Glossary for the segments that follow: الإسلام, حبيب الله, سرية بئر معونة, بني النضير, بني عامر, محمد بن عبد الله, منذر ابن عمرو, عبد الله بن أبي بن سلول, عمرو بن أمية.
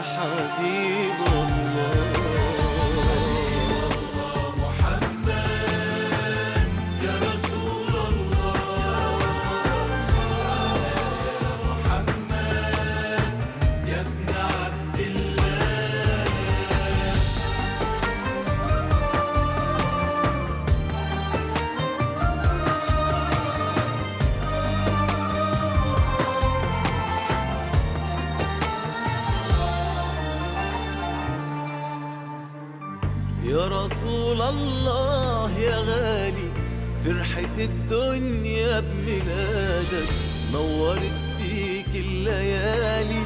يا حبيب الله. يا رسول الله يا غالي، فرحة الدنيا بميلادك نورت بيك الليالي،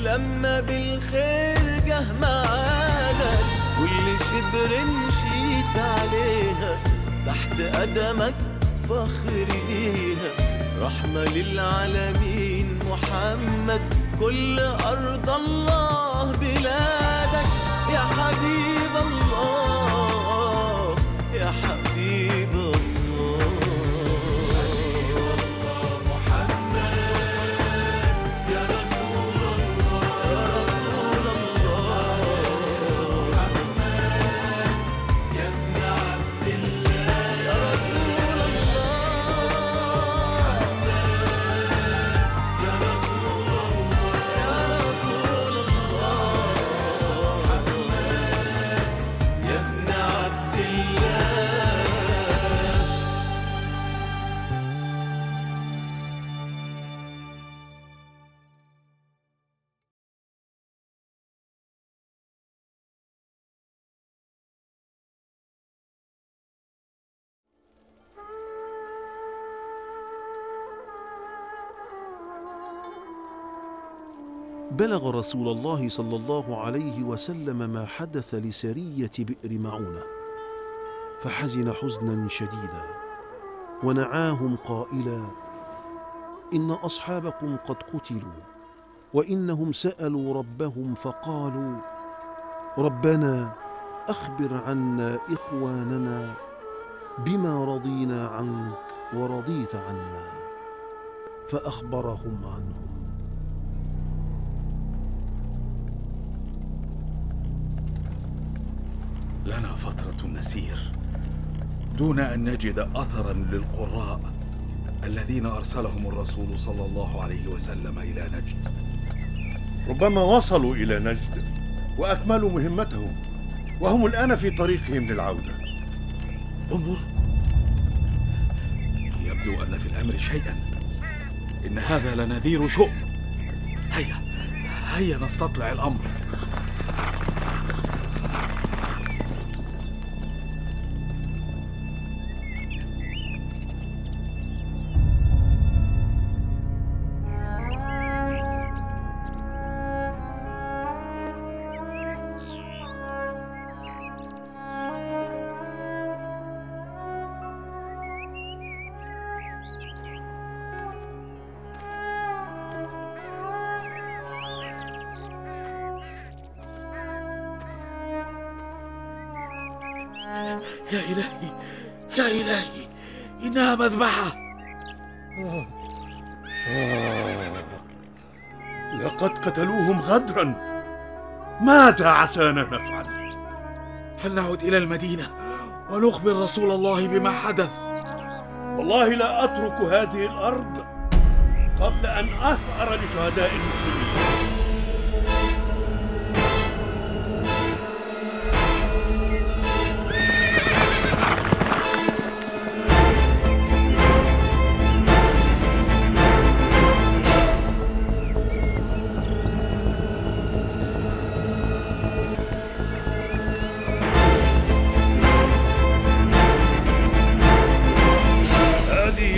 لما بالخير جه معادك كل شبر مشيت عليها تحت قدمك فخر ليها، رحمة للعالمين محمد كل أرض الله بلادك. يا حبيب الله يا حبيب الله، حبيب الله محمد يا رسول الله، يا رسول الله محمد يا ابن عبد الله، يا رسول الله محمد يا رسول الله، يا رسول الله بلغ رسول الله صلى الله عليه وسلم ما حدث لسرية بئر معونة، فحزن حزنا شديدا ونعاهم قائلا: إن أصحابكم قد قتلوا، وإنهم سألوا ربهم فقالوا: ربنا أخبر عنا إخواننا بما رضينا عنك ورضيت عنا، فأخبرهم عنهم. لنا فترة نسير دون أن نجد أثراً للقراء الذين أرسلهم الرسول صلى الله عليه وسلم إلى نجد. ربما وصلوا إلى نجد وأكملوا مهمتهم، وهم الآن في طريقهم للعودة. انظر، يبدو أن في الأمر شيئاً، إن هذا لنذير شؤم. هيا نستطلع الأمر. يا إلهي يا إلهي، إنها مذبحة. لقد قتلوهم غدرا، ماذا عسانا نفعل؟ فلنعد إلى المدينة ونخبر رسول الله بما حدث. والله لا أترك هذه الأرض قبل أن أثأر لشهداء المسلمين.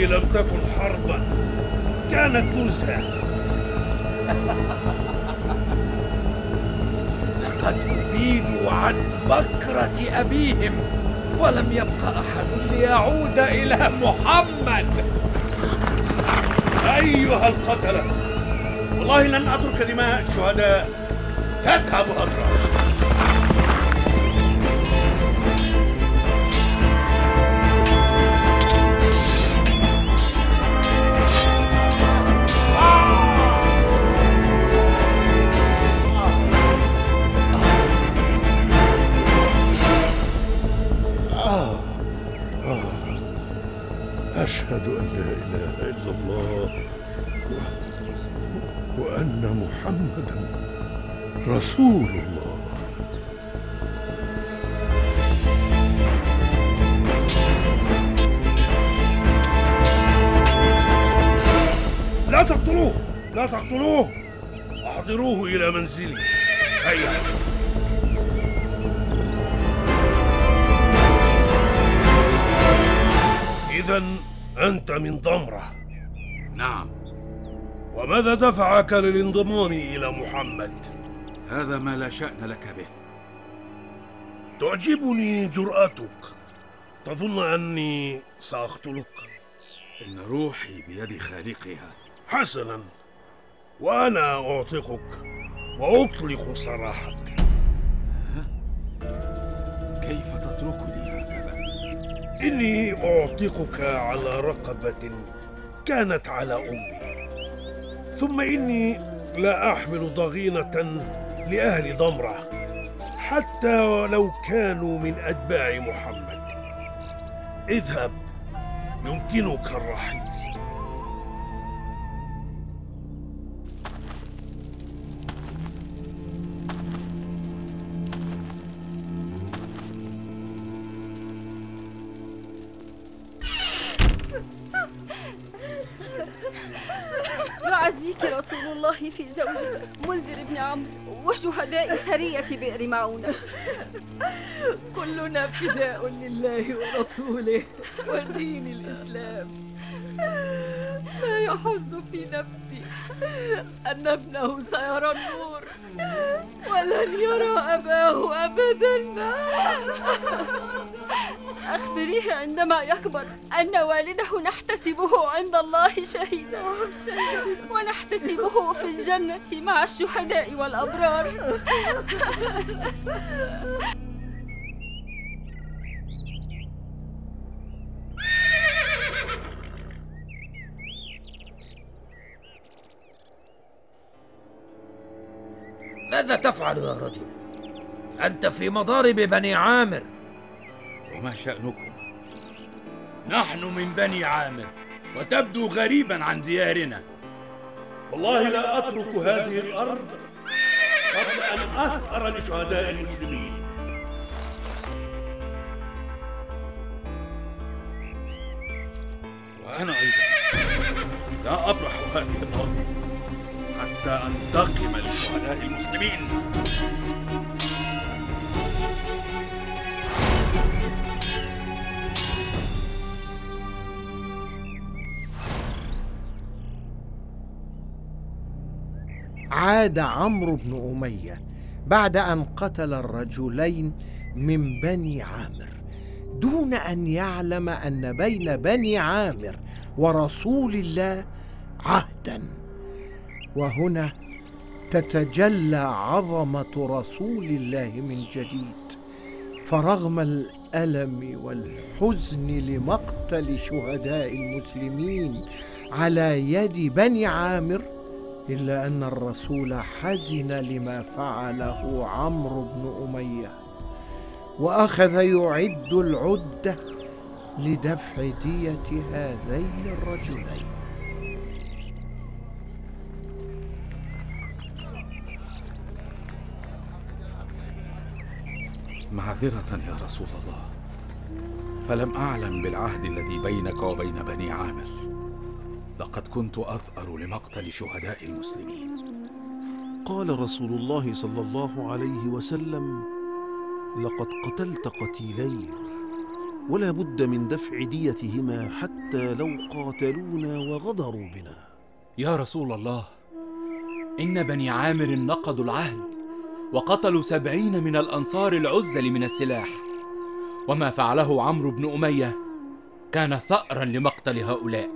لم تكن حربا، كانت نزهة. لقد أبيدوا عن بكرة أبيهم، ولم يبقى أحد ليعود إلى محمد. أيها القتلة، والله لن أترك دماء الشهداء تذهب هدرا. أشهد أن لا إله إلا الله وأن محمداً رسول الله. لا تقتلوه، لا تقتلوه، أحضروه إلى منزلي. هيا. إذا أنت من ضمرة؟ نعم. وماذا دفعك للانضمام إلى محمد؟ هذا ما لا شأن لك به. تعجبني جرأتك. تظن أني سأقتلك؟ إن روحي بيد خالقها. حسناً، وأنا أعتقك وأطلق سراحك. كيف تتركني هكذا؟ إني أعتقك على رقبة كانت على أمي، ثم إني لا أحمل ضغينة لأهل ضمرة حتى ولو كانوا من أتباع محمد. اذهب، يمكنك الرحيل. يعزيك رسول الله في زوجي منذر ابن عمرو وشهداء سرية بئر معونة. كلنا فداء لله ورسوله ودين الإسلام. لا يحز في نفسي أن ابنه سيرى النور ولن يرى أباه أبداً. أخبريه عندما يكبر أن والده نحتسبه عند الله شهيداً، ونحتسبه في الجنة مع الشهداء والأبرار. ماذا تفعل يا رجل؟ أنت في مضارب بني عامر. وما شأنكم؟ نحن من بني عامر، وتبدو غريباً عن ديارنا. والله لا أترك هذه الأرض قبل أن أثأر لشهداء المسلمين. وأنا أيضاً لا أبرح هذه الأرض حتى أنتقم لشهداء المسلمين. عاد عمرو بن أمية بعد أن قتل الرجلين من بني عامر دون أن يعلم أن بين بني عامر ورسول الله عهداً، وهنا تتجلى عظمة رسول الله من جديد. فرغم الألم والحزن لمقتل شهداء المسلمين على يد بني عامر، إلا أن الرسول حزن لما فعله عمرو بن أمية، وأخذ يعد العدة لدفع دية هذين الرجلين. معذرة يا رسول الله، فلم أعلم بالعهد الذي بينك وبين بني عامر. لقد كنت أثأر لمقتل شهداء المسلمين. قال رسول الله صلى الله عليه وسلم: لقد قتلت قتيلين ولا بد من دفع ديتهما حتى لو قاتلونا وغدروا بنا. يا رسول الله، إن بني عامر نقضوا العهد وقتلوا 70 من الأنصار العزل من السلاح، وما فعله عمرو بن أمية كان ثأرا لمقتل هؤلاء.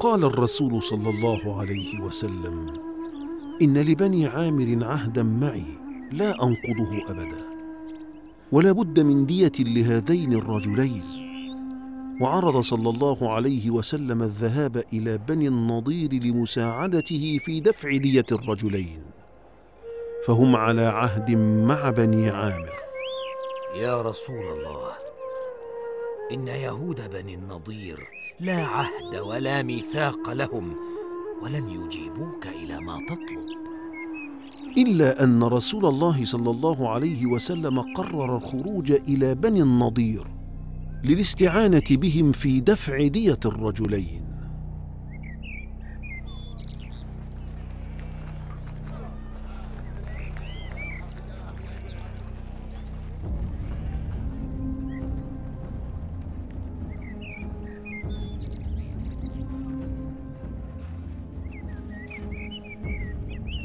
قال الرسول صلى الله عليه وسلم: إن لبني عامر عهدا معي لا أنقضه أبدا، ولا بد من دية لهذين الرجلين. وعرض صلى الله عليه وسلم الذهاب إلى بني النضير لمساعدته في دفع دية الرجلين، فهم على عهد مع بني عامر. يا رسول الله، إن يهود بني النضير لا عهد ولا ميثاق لهم، ولن يجيبوك إلى ما تطلب. إلا أن رسول الله صلى الله عليه وسلم قرر الخروج إلى بني النضير للاستعانة بهم في دفع دية الرجلين.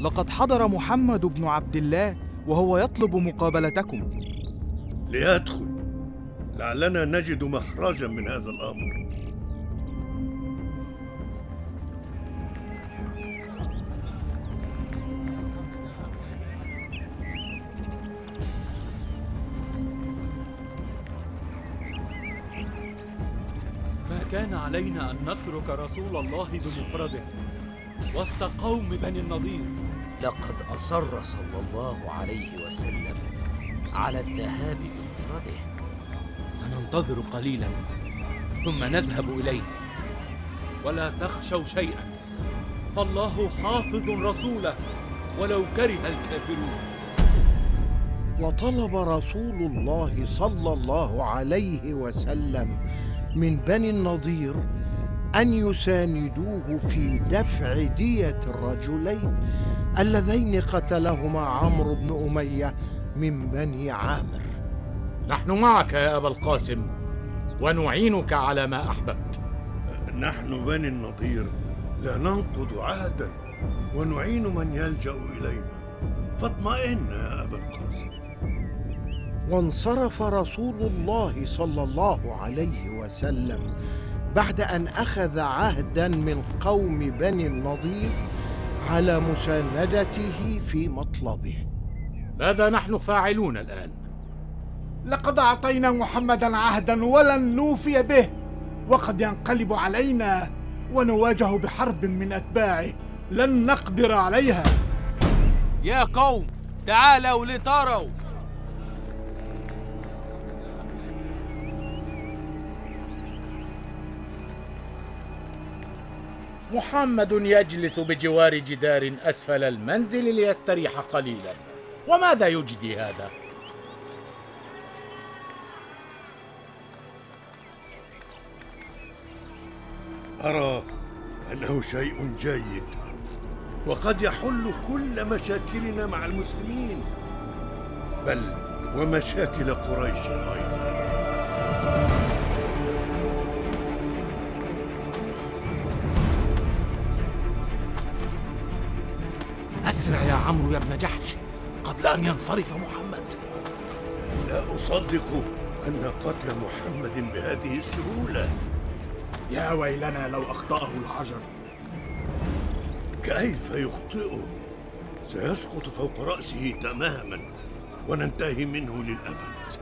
لقد حضر محمد بن عبد الله وهو يطلب مقابلتكم. ليدخل، لعلنا نجد مخرجا من هذا الأمر. ما كان علينا أن نترك رسول الله بمفرده وسط قوم بني النضير. لقد أصر صلى الله عليه وسلم على الذهاب بمفرده. سننتظر قليلا ثم نذهب إليه، ولا تخشوا شيئا، فالله حافظ رسوله ولو كره الكافرون. وطلب رسول الله صلى الله عليه وسلم من بني النضير أن يساندوه في دفع دية الرجلين اللذين قتلهما عمرو بن أمية من بني عامر. نحن معك يا أبا القاسم ونعينك على ما أحببت. نحن بني النضير لا ننقض عهدا ونعين من يلجأ إلينا، فاطمئن يا أبا القاسم. وانصرف رسول الله صلى الله عليه وسلم بعد أن أخذ عهداً من قوم بني النضير على مساندته في مطلبه. ماذا نحن فاعلون الآن؟ لقد أعطينا محمداً عهداً ولن نوفي به، وقد ينقلب علينا ونواجه بحرب من أتباعه لن نقدر عليها. يا قوم تعالوا لتروا. محمد يجلس بجوار جدار أسفل المنزل ليستريح قليلا، وماذا يجدي هذا؟ أرى أنه شيء جيد، وقد يحل كل مشاكلنا مع المسلمين، بل ومشاكل قريش أيضا. أسرع يا عمرو يا ابن جحش قبل أن ينصرف محمد. لا أصدق أن قتل محمد بهذه السهولة. يا ويلنا لو أخطأه الحجر. كيف يخطئه؟ سيسقط فوق رأسه تماما وننتهي منه للأبد.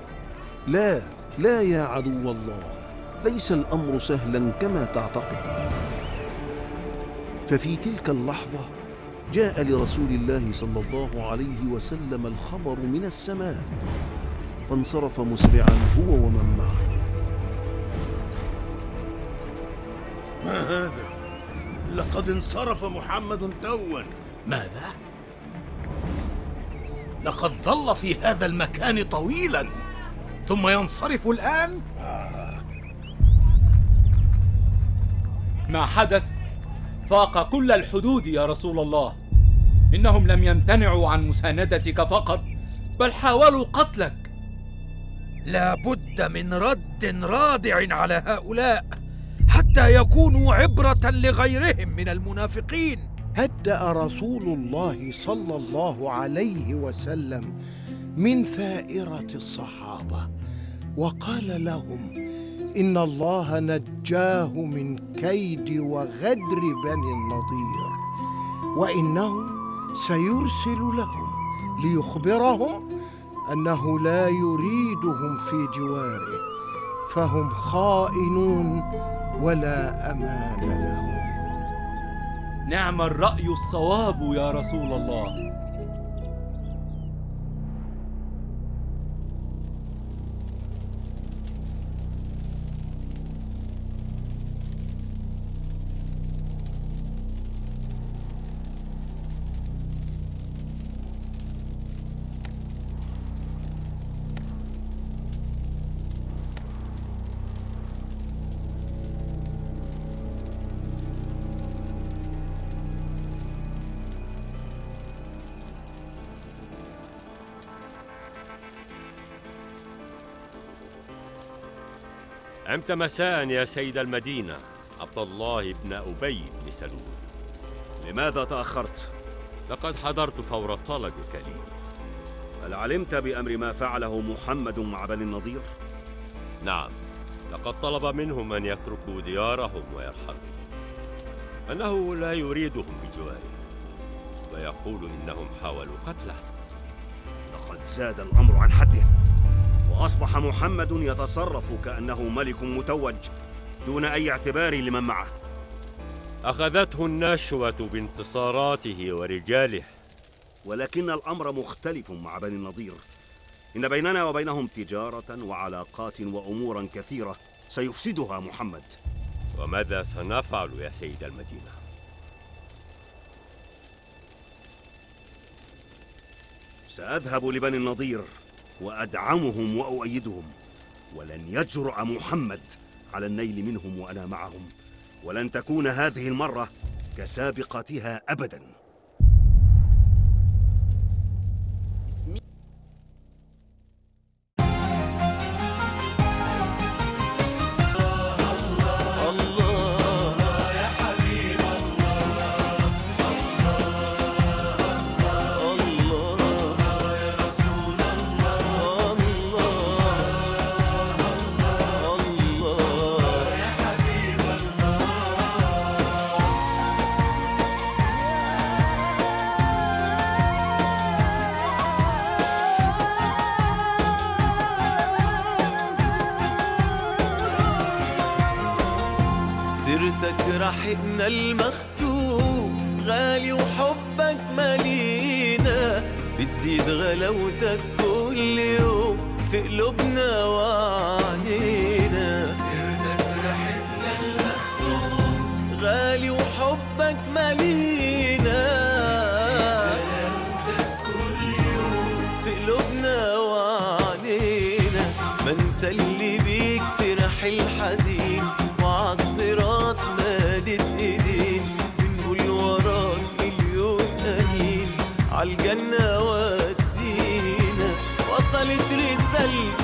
لا لا يا عدو الله، ليس الأمر سهلا كما تعتقد. ففي تلك اللحظة جاء لرسول الله صلى الله عليه وسلم الخبر من السماء، فانصرف مسرعا هو ومن معه. ما هذا؟ لقد انصرف محمد توا. ماذا؟ لقد ظل في هذا المكان طويلا ثم ينصرف الآن؟ ما حدث فاق كل الحدود يا رسول الله. إنهم لم يمتنعوا عن مساندتك فقط، بل حاولوا قتلك. لا بد من رد رادع على هؤلاء حتى يكونوا عبرة لغيرهم من المنافقين. هدأ رسول الله صلى الله عليه وسلم من ثائرة الصحابة وقال لهم إن الله نجاه من كيد وغدر بني النضير، وإنه سيرسل لهم ليخبرهم أنه لا يريدهم في جواره، فهم خائنون ولا أمان لهم. نعم الرأي الصواب يا رسول الله. أمتى مساء يا سيد المدينة عبد الله بن أبي بن سلول؟ لماذا تأخرت؟ لقد حضرت فور طلبك لي. هل علمت بأمر ما فعله محمد مع بني النضير؟ نعم، لقد طلب منهم أن يتركوا ديارهم ويرحلوا، أنه لا يريدهم بجواره، ويقول إنهم حاولوا قتله. لقد زاد الأمر عن حده، وأصبح محمد يتصرف كأنه ملك متوج دون أي اعتبار لمن معه. أخذته النشوة بانتصاراته ورجاله. ولكن الأمر مختلف مع بني النضير، إن بيننا وبينهم تجارة وعلاقات وأمورا كثيرة سيفسدها محمد. وماذا سنفعل يا سيد المدينة؟ سأذهب لبني النضير وأدعمهم وأؤيدهم، ولن يجرؤ محمد على النيل منهم وأنا معهم، ولن تكون هذه المرة كسابقتها أبداً. حقنا المختوم غالي وحبك مالينا، بتزيد غلاوتك كل يوم في قلوبنا وعنينا. سيرتك ريحتنا المختوم غالي وحبك مالينا، بتزيد غلاوتك كل يوم في قلوبنا وعنينا. ما انت اللي بيك في رحل حزين وعالصراط عالجنة ودينا، وصلت رسالتي.